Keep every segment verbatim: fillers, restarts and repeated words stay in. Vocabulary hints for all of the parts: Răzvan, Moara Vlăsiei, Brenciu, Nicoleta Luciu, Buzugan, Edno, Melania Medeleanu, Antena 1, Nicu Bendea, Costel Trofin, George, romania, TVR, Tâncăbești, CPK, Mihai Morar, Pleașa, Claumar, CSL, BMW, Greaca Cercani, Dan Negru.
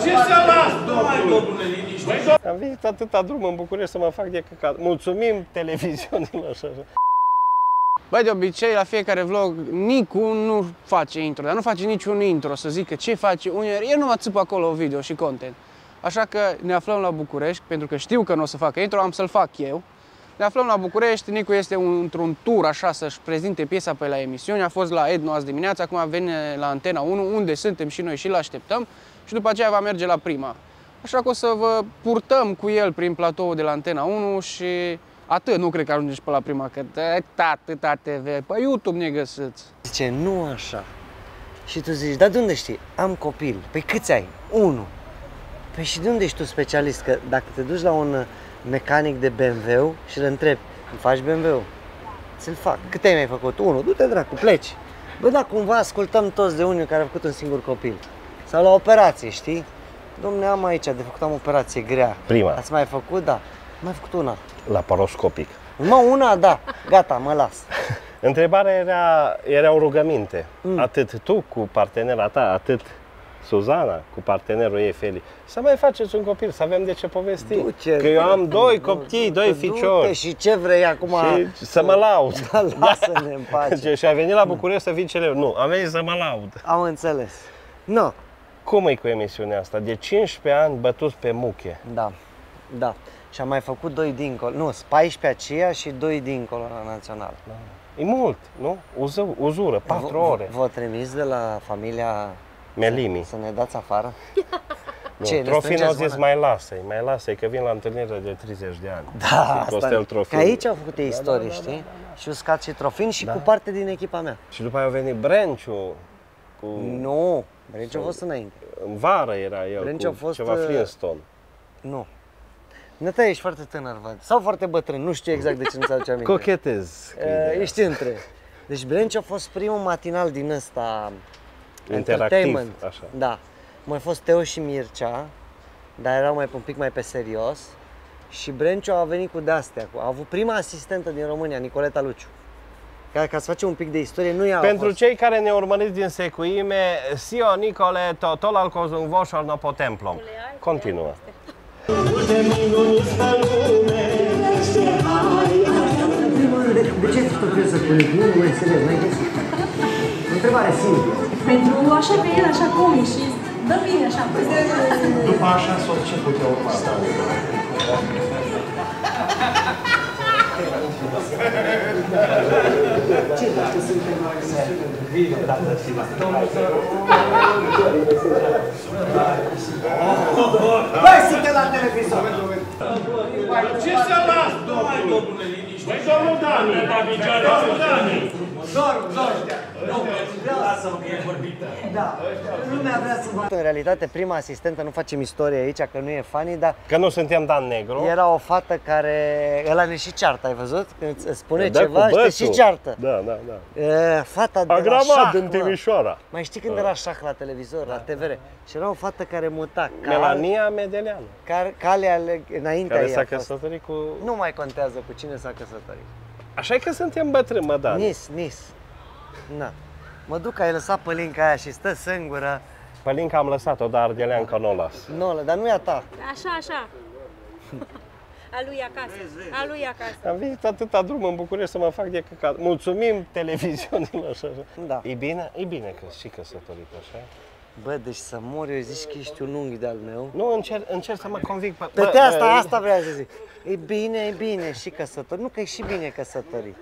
Ce să las? Domnule, am venit atâta drum în București să mă fac de căcat. Mulțumim televiziunilor așa. Băi, de obicei, la fiecare vlog, Nicu nu face intro, dar nu face niciun intro să zică ce face, unii, el nu mă țipă acolo video și content. Așa că ne aflăm la București, pentru că știu că nu o să facă intro, am să-l fac eu. Ne aflăm la București, Nicu este într-un tur așa să-și prezinte piesa pe la emisiune, a fost la Edno azi dimineața, acum vine la Antena unu, unde suntem și noi și îl așteptăm și după aceea va merge la Prima. Așa că o să vă purtăm cu el prin platoul de la Antena unu și atât, nu cred că ajungeți pe la Prima, că atâta T V, pe YouTube ne găsiți. Zice, nu așa. Și tu zici, dar de unde știi? Am copil. Păi câți ai? Unu. Păi și de unde ești tu specialist? Că dacă te duci la un mecanic de B M W și îl întreb, îmi faci B M W-ul? Ți-l fac. Câte ai mai făcut? Unu. Du-te, dracu, pleci. Bă, dar cumva ascultăm toți de unii care au făcut un singur copil. Sau la operație, știi? Dom'le, am aici, de făcut am operație grea. Prima. Ați mai făcut? Da. Am mai făcut una. Laparoscopic. Numai una, da. Gata, mă las. Întrebarea era, erau rugăminte. Mm. Atât tu cu partenera ta, atât Suzana cu partenerul ei, Feli, să mai faceți un copil, să avem de ce povesti. Duce, că eu am doi copii, doi ficiori. Și ce vrei acum? Și să mă laud. Da, lasă-ne în pace. Și a venit la București să vin celeu. Nu, am venit să mă laud. Am înțeles. No. Cum e cu emisiunea asta? De cincisprezece ani bătuți pe muche. Da, da. Și am mai făcut doi dincolo. Nu, paisprezece aceea și doi dincolo la Național. Da. E mult, nu? Uză, uzură, patru ore. V-o trimis de la familia Melimi. Să ne dați afară? Ce, Trofin au zis, mai lasă-i, mai lasă-i, că vin la întâlnire de treizeci de ani. Da, Costel Trofin. Că aici au făcut ei istorie, știi? Și uscat și Trofin și cu parte din echipa mea. Și după aia a venit Brenciu. Nu, Brenciu a fost înainte. În vară era el, cu ceva Flintstone. Nu. Nătea, ești foarte tânăr, văd. Sau foarte bătrân, nu știu exact de ce nu-ți aduce aminte. Cochetez. Ești între. Deci Brenciu a fost primul matinal din ăsta interactiv, așa. Da. Mai fost Teo și Mircea, dar erau mai un pic mai pe serios. Și Brenciu a venit cu de-astea. A avut prima asistentă din România, Nicoleta Luciu. Ca, ca să facem un pic de istorie, nu i-a Pentru fost... cei care ne urmăriți din secuime, Sio Nicoleto, tol al cozungvoșor no potemplom. Continuă. De ce tu trebuie să spui? Nu mai înțeles, mai găsit. Întrebare simplă. Pentru așa pe el, așa cum e și dă bine așa. După așa s-o ce putea urma. Ce dacă suntem mai bine? Dacă suntem mai bine. Băi, suntem la televizor! Ce să las, domnule liniște? Băi, domnul Dan, domnul Dan! Zor, zor, lasă-mă că e vorbită. Da, lumea vrea să vadă. În realitate, prima asistentă, nu facem istorie aici, că nu e funny, dar... Că nu suntem Dan Negru. Era o fată care... Ăla ne și ceartă, ai văzut? Când îți spune ceva și te și ceartă. Da, da, da. Fata de la Șah. Agravat în Timișoara. Mai știi când era Șah la televizor, la T V R? Și era o fată care muta. Melania Medeleanu. Calea înaintea ei a fost. Care s-a căsătorit cu... Nu mai contează cu cine s-a căsătorit. Așa e că suntem bătrâni, mă, Dan. Nis, nis. Na. Mă duc, ai lăsat pălinca aia și stă singură. Pălinca am lăsat-o, dar Ardeleanca nu o las. Nu, dar nu e a ta. Așa, așa. A lui acasă, a lui acasă. Am venit atâta drum în București să mă fac de căcat. Mulțumim televiziunilor așa. Da. E bine? E bine că și căsătorit așa. Bă, deci să mor, eu zici că ești un unghi de-al meu. Nu, încerc, încerc să mă convic pe... Pe asta, asta vreau să zic. E bine, e bine și căsătorit. Nu că e și bine căsătorit.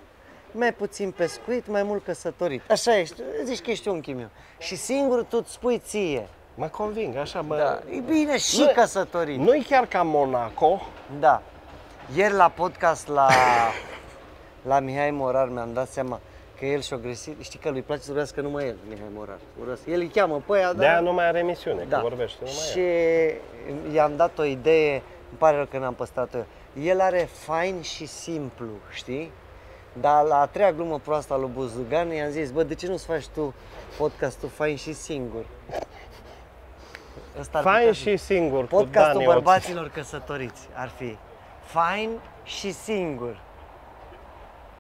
Mai puțin pescuit, mai mult căsătorit. Așa ești, zici că ești unchiul meu. Și singur tu îți spui ție. Mă conving, așa, mă... Da, e bine și nu, căsătorit. Nu-i chiar ca Monaco. Da. Ieri la podcast la, la Mihai Morar mi-am dat seama că el și-o greșit. Știi că lui place să vorbească numai el, Mihai Morar. Urăsc. El îi cheamă pe aia, dar... De-aia nu mai are emisiune, da, că vorbește numai și el. Și i-am dat o idee, îmi pare rău că n-am păstrat-o. El are fain și simplu, știi? Dar la a treia glumă proastă lui Buzugan i-am zis, bă, de ce nu-ți faci tu podcastul fain și singur? Asta fain și singur. Podcastul bărbaților căsătoriți ar fi fain și singur.